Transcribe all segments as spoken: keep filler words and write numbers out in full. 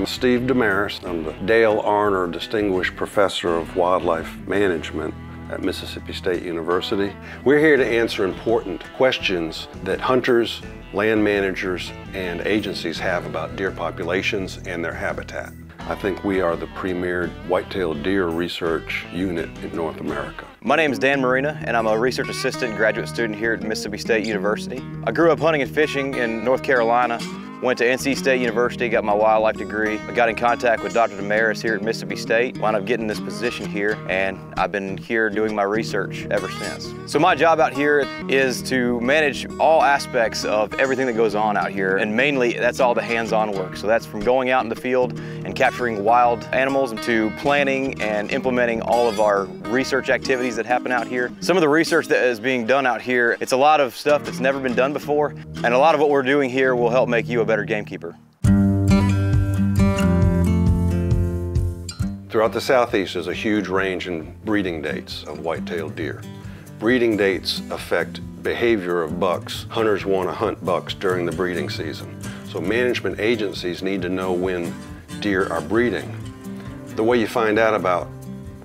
I'm Steve Demarais. I'm the Dale Arner Distinguished Professor of Wildlife Management at Mississippi State University. We're here to answer important questions that hunters, land managers, and agencies have about deer populations and their habitat. I think we are the premier white-tailed deer research unit in North America. My name is Dan Marina, and I'm a research assistant and graduate student here at Mississippi State University. I grew up hunting and fishing in North Carolina, went to N C State University, got my wildlife degree. I got in contact with Doctor Demarais here at Mississippi State, wound up getting this position here, and I've been here doing my research ever since. So my job out here is to manage all aspects of everything that goes on out here, and mainly that's all the hands-on work. So that's from going out in the field and capturing wild animals to planning and implementing all of our research activities that happen out here. Some of the research that is being done out here, it's a lot of stuff that's never been done before, and a lot of what we're doing here will help make you a better gamekeeper. Throughout the Southeast, there's a huge range in breeding dates of white-tailed deer. Breeding dates affect behavior of bucks. Hunters want to hunt bucks during the breeding season. So management agencies need to know when deer are breeding. The way you find out about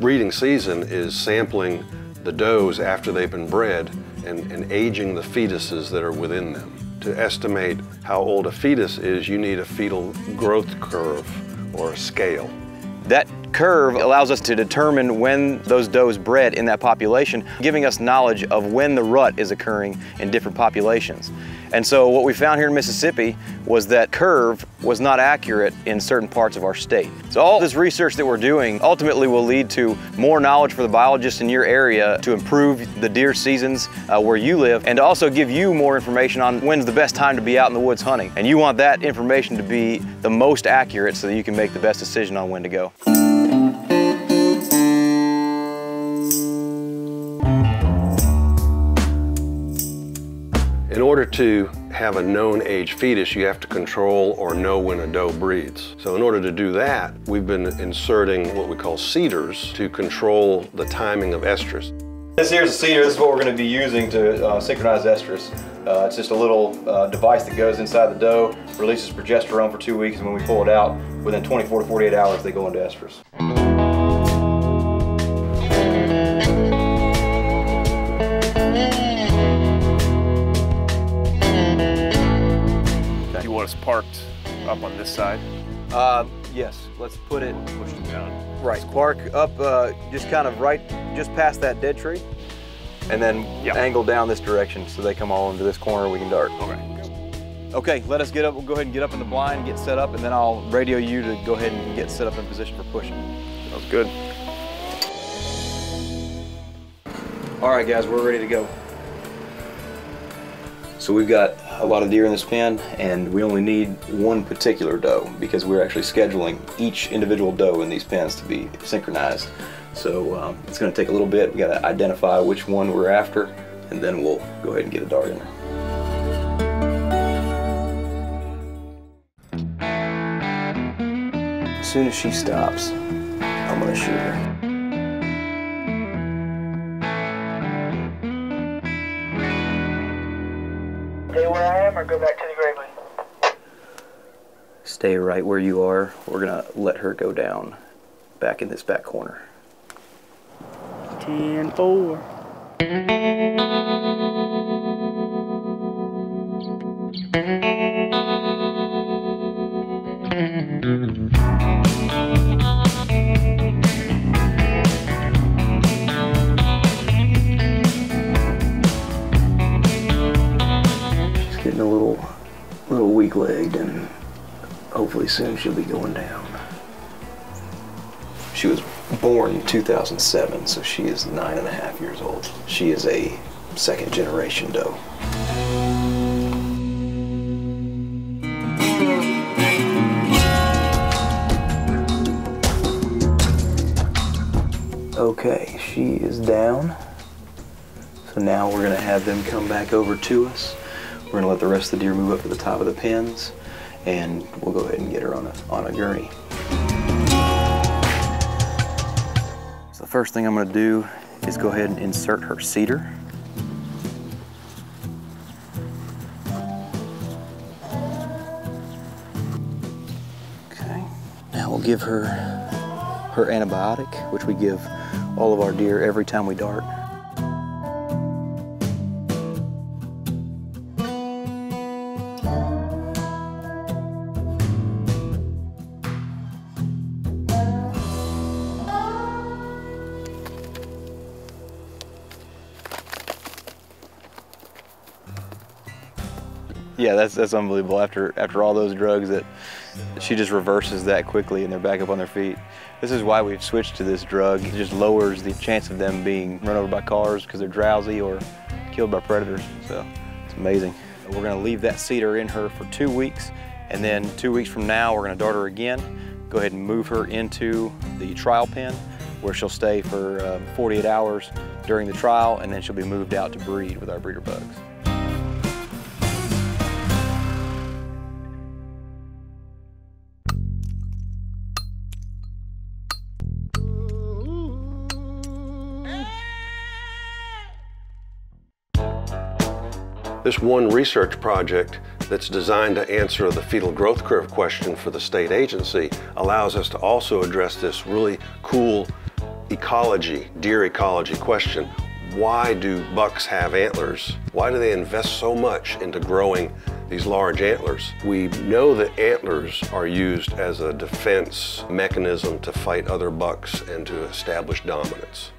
breeding season is sampling the does after they've been bred and, and aging the fetuses that are within them. To estimate how old a fetus is, you need a fetal growth curve or a scale. That curve allows us to determine when those does bred in that population, giving us knowledge of when the rut is occurring in different populations. And so what we found here in Mississippi was that curve was not accurate in certain parts of our state. So all this research that we're doing ultimately will lead to more knowledge for the biologists in your area to improve the deer seasons uh, where you live, and to also give you more information on when's the best time to be out in the woods hunting. And you want that information to be the most accurate so that you can make the best decision on when to go. In order to have a known age fetus, you have to control or know when a doe breeds. So in order to do that, we've been inserting what we call cedars to control the timing of estrus. This here's a cedar. This is what we're going to be using to uh, synchronize estrus. Uh, it's just a little uh, device that goes inside the doe, releases progesterone for two weeks, and when we pull it out, within twenty-four to forty-eight hours, they go into estrus. Parked up on this side? Uh, yes, let's put it, push it down. Right, park up uh, just kind of right, just past that dead tree, and then yep. Angle down this direction so they come all into this corner, we can dart. Okay. Okay, let us get up, we'll go ahead and get up in the blind, get set up, and then I'll radio you to go ahead and get set up in position for pushing. Sounds good. All right guys, we're ready to go. So we've got a lot of deer in this pen, and we only need one particular doe because we're actually scheduling each individual doe in these pens to be synchronized. So um, it's going to take a little bit. We've got to identify which one we're after, and then we'll go ahead and get a dart in her. As soon as she stops, I'm going to shoot her. Stay where I am or go back to the gravely? Stay right where you are. We're going to let her go down back in this back corner. ten four. A little, little weak-legged, and hopefully soon she'll be going down. She was born in two thousand seven, so she is nine and a half years old. She is a second-generation doe. Okay, she is down. So now we're gonna have them come back over to us. We're gonna let the rest of the deer move up to the top of the pens, and we'll go ahead and get her on a, on a gurney. So the first thing I'm gonna do is go ahead and insert her cedar. Okay, We'll give her her antibiotic, which we give all of our deer every time we dart. Yeah, that's that's unbelievable. After after all those drugs, that she just reverses that quickly and they're back up on their feet. This is why we've switched to this drug. It just lowers the chance of them being run over by cars because they're drowsy or killed by predators. So it's amazing. We're gonna leave that cedar in her for two weeks, and then two weeks from now we're gonna dart her again. Go ahead and move her into the trial pen where she'll stay for um, forty-eight hours during the trial, and then she'll be moved out to breed with our breeder bugs. This one research project that's designed to answer the fetal growth curve question for the state agency allows us to also address this really cool ecology, deer ecology question. Why do bucks have antlers? Why do they invest so much into growing these large antlers? We know that antlers are used as a defense mechanism to fight other bucks and to establish dominance.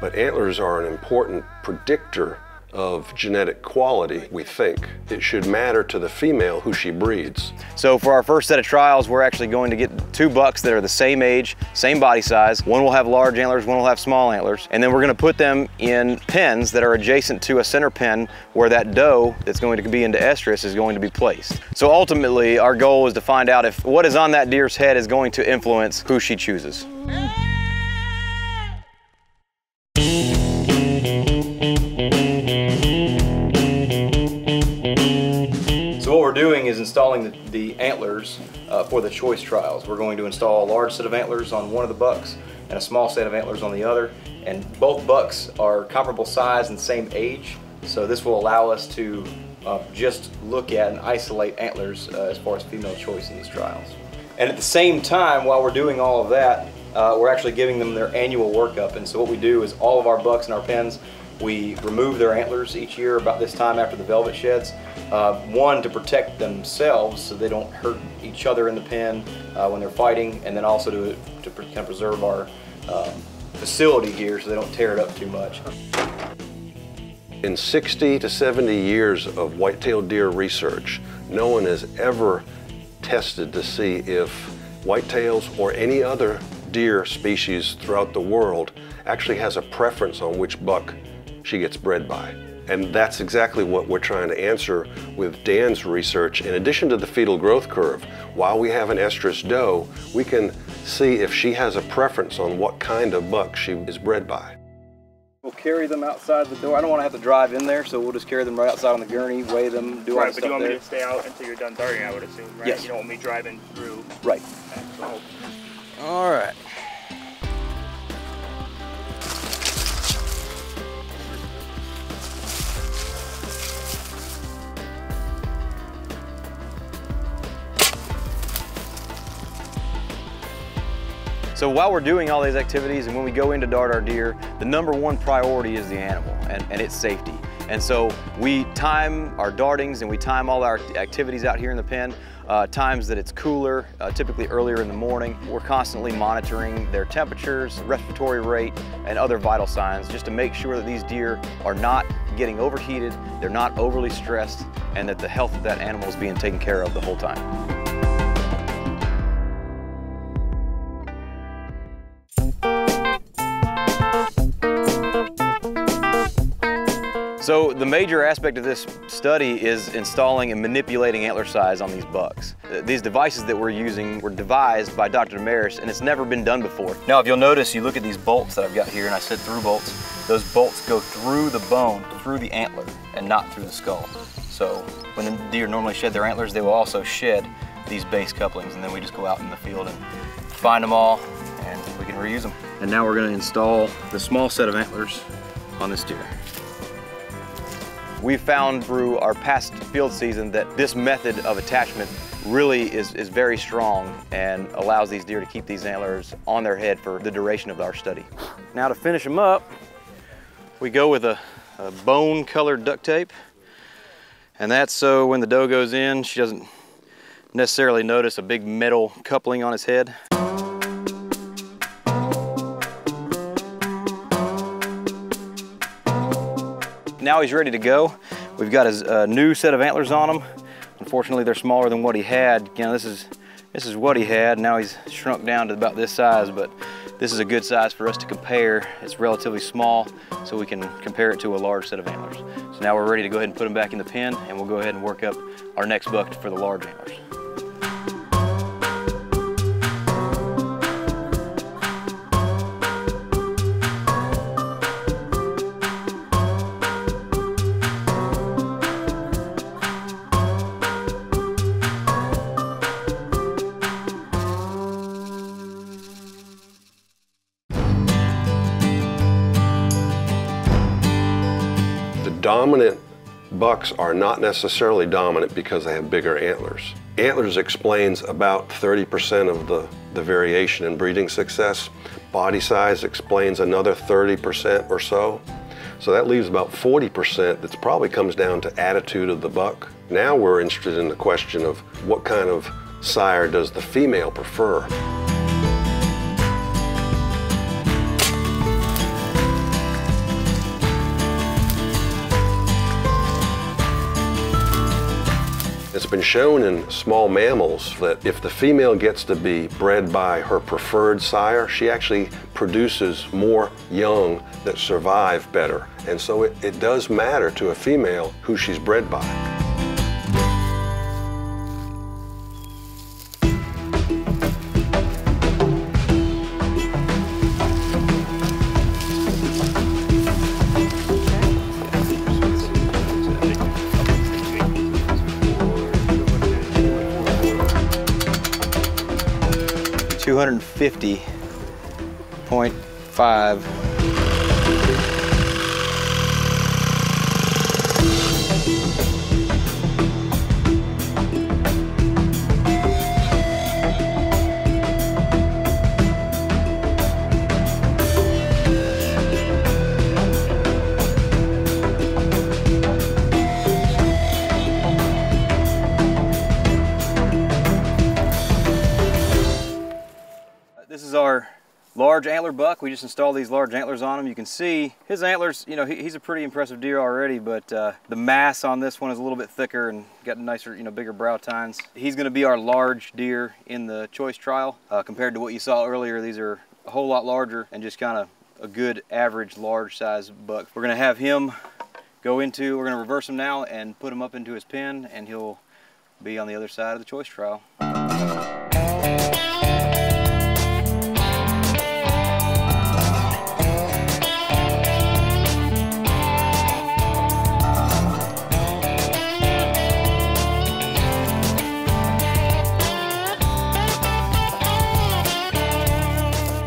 But antlers are an important predictor of genetic quality, we think. It should matter to the female who she breeds. So for our first set of trials, we're actually going to get two bucks that are the same age, same body size. One will have large antlers, one will have small antlers. And then we're gonna put them in pens that are adjacent to a center pen where that doe that's going to be into estrus is going to be placed. So ultimately, our goal is to find out if what is on that deer's head is going to influence who she chooses. Doing is installing the, the antlers uh, for the choice trials. We're going to install a large set of antlers on one of the bucks and a small set of antlers on the other, and both bucks are comparable size and same age, so this will allow us to uh, just look at and isolate antlers uh, as far as female choice in these trials. And at the same time, while we're doing all of that, uh, we're actually giving them their annual workup. And so what we do is all of our bucks and our pens, we remove their antlers each year about this time after the velvet sheds. Uh, one, to protect themselves so they don't hurt each other in the pen uh, when they're fighting, and then also to, to kind of preserve our um, facility here so they don't tear it up too much. In sixty to seventy years of white-tailed deer research, no one has ever tested to see if whitetails or any other deer species throughout the world actually has a preference on which buck she gets bred by. And that's exactly what we're trying to answer with Dan's research. In addition to the fetal growth curve, while we have an estrus doe, we can see if she has a preference on what kind of buck she is bred by. We'll carry them outside the door. I don't want to have to drive in there, so we'll just carry them right outside on the gurney, weigh them, do all the stuff there. Right, but you want me to stay out until you're done darting, I would assume, right? Yes. You don't want me driving through. Right. So. All right. So while we're doing all these activities and when we go in to dart our deer, the number one priority is the animal and, and its safety. And so we time our dartings and we time all our activities out here in the pen, uh, times that it's cooler, uh, typically earlier in the morning. We're constantly monitoring their temperatures, respiratory rate, and other vital signs just to make sure that these deer are not getting overheated, they're not overly stressed, and that the health of that animal is being taken care of the whole time. So the major aspect of this study is installing and manipulating antler size on these bucks. These devices that we're using were devised by Doctor Demarais, and it's never been done before. Now, if you'll notice, you look at these bolts that I've got here, and I said through bolts, those bolts go through the bone, through the antler, and not through the skull. So when the deer normally shed their antlers, they will also shed these base couplings, and then we just go out in the field and find them all, and we can reuse them. And now we're gonna install the small set of antlers on this deer. We found through our past field season that this method of attachment really is, is very strong and allows these deer to keep these antlers on their head for the duration of our study. Now to finish them up, we go with a, a bone colored duct tape. And that's so when the doe goes in, she doesn't necessarily notice a big metal coupling on his head. Now he's ready to go. We've got his uh, new set of antlers on him. Unfortunately, they're smaller than what he had. You know, this is this is what he had. Now he's shrunk down to about this size, but this is a good size for us to compare. It's relatively small, so we can compare it to a large set of antlers. So now we're ready to go ahead and put him back in the pen, and we'll go ahead and work up our next buck for the large antlers. Dominant bucks are not necessarily dominant because they have bigger antlers. Antlers explains about thirty percent of the, the variation in breeding success. Body size explains another thirty percent or so. So that leaves about forty percent that probably comes down to attitude of the buck. Now we're interested in the question of what kind of sire does the female prefer? It's been shown in small mammals that if the female gets to be bred by her preferred sire, she actually produces more young that survive better. And so it, it does matter to a female who she's bred by. two fifty point five. This is our large antler buck. We just installed these large antlers on him. You can see his antlers, you know, he, he's a pretty impressive deer already, but uh, the mass on this one is a little bit thicker and got nicer, you know, bigger brow tines. He's gonna be our large deer in the choice trial. Uh, compared to what you saw earlier, these are a whole lot larger and just kind of a good average large size buck. We're gonna have him go into, we're gonna reverse him now and put him up into his pen, and he'll be on the other side of the choice trial.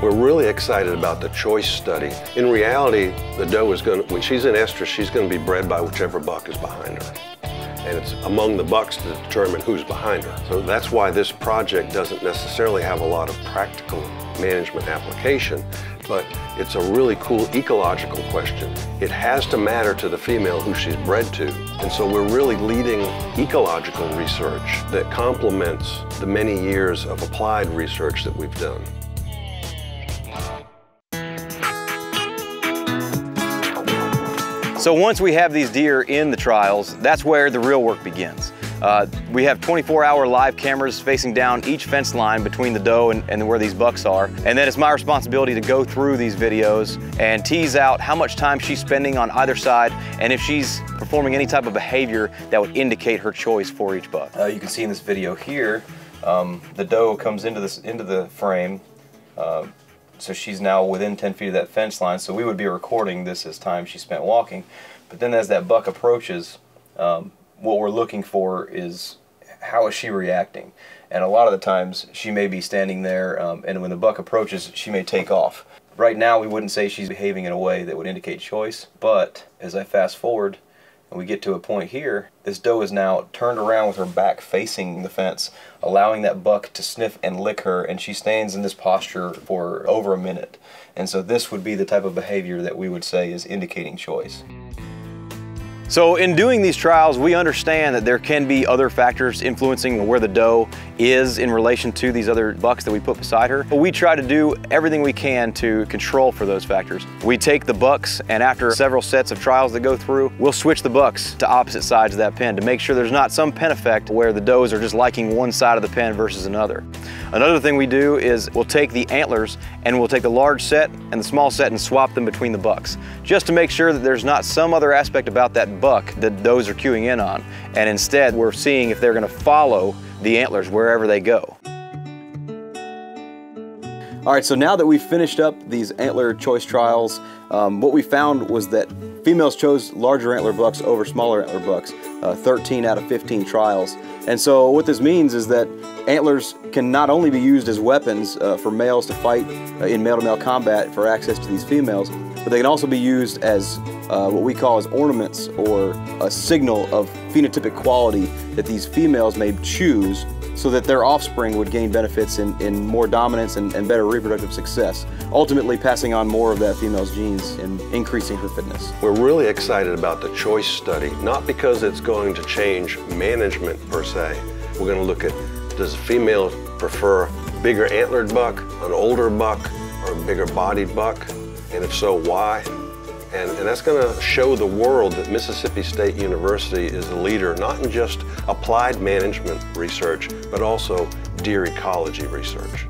We're really excited about the choice study. In reality, the doe is going to, when she's in estrus, she's going to be bred by whichever buck is behind her. And it's among the bucks to determine who's behind her. So that's why this project doesn't necessarily have a lot of practical management application, but it's a really cool ecological question. It has to matter to the female who she's bred to. And so we're really leading ecological research that complements the many years of applied research that we've done. So once we have these deer in the trials, that's where the real work begins. Uh, we have twenty-four hour live cameras facing down each fence line between the doe and, and where these bucks are. And then it's my responsibility to go through these videos and tease out how much time she's spending on either side and if she's performing any type of behavior that would indicate her choice for each buck. Uh, you can see in this video here, um, the doe comes into, this, into the frame. Uh, So she's now within ten feet of that fence line, so we would be recording this as time she spent walking. But then as that buck approaches, um, what we're looking for is how is she reacting? And a lot of the times she may be standing there, um, and when the buck approaches, she may take off. Right now we wouldn't say she's behaving in a way that would indicate choice, but as I fast forward And we get to a point here, this doe is now turned around with her back facing the fence, allowing that buck to sniff and lick her, and she stands in this posture for over a minute. And so this would be the type of behavior that we would say is indicating choice. So in doing these trials, we understand that there can be other factors influencing where the doe is in relation to these other bucks that we put beside her. But we try to do everything we can to control for those factors. We take the bucks, and after several sets of trials that go through, we'll switch the bucks to opposite sides of that pen to make sure there's not some pen effect where the does are just liking one side of the pen versus another. Another thing we do is we'll take the antlers and we'll take the large set and the small set and swap them between the bucks, just to make sure that there's not some other aspect about that buck that those are queuing in on. And instead, we're seeing if they're going to follow the antlers wherever they go. All right, so now that we've finished up these antler choice trials, um, what we found was that females chose larger antler bucks over smaller antler bucks, uh, thirteen out of fifteen trials. And so what this means is that antlers can not only be used as weapons uh, for males to fight uh, in male-to-male combat for access to these females, but they can also be used as uh, what we call as ornaments, or a signal of phenotypic quality that these females may choose so that their offspring would gain benefits in, in more dominance and, and better reproductive success, ultimately passing on more of that female's genes and increasing her fitness. We're really excited about the CHOICE study, not because it's going to change management per se. We're going to look at, does a female prefer bigger antlered buck, an older buck, or a bigger bodied buck? And if so, why? And, and that's going to show the world that Mississippi State University is a leader, not in just applied management research, but also deer ecology research.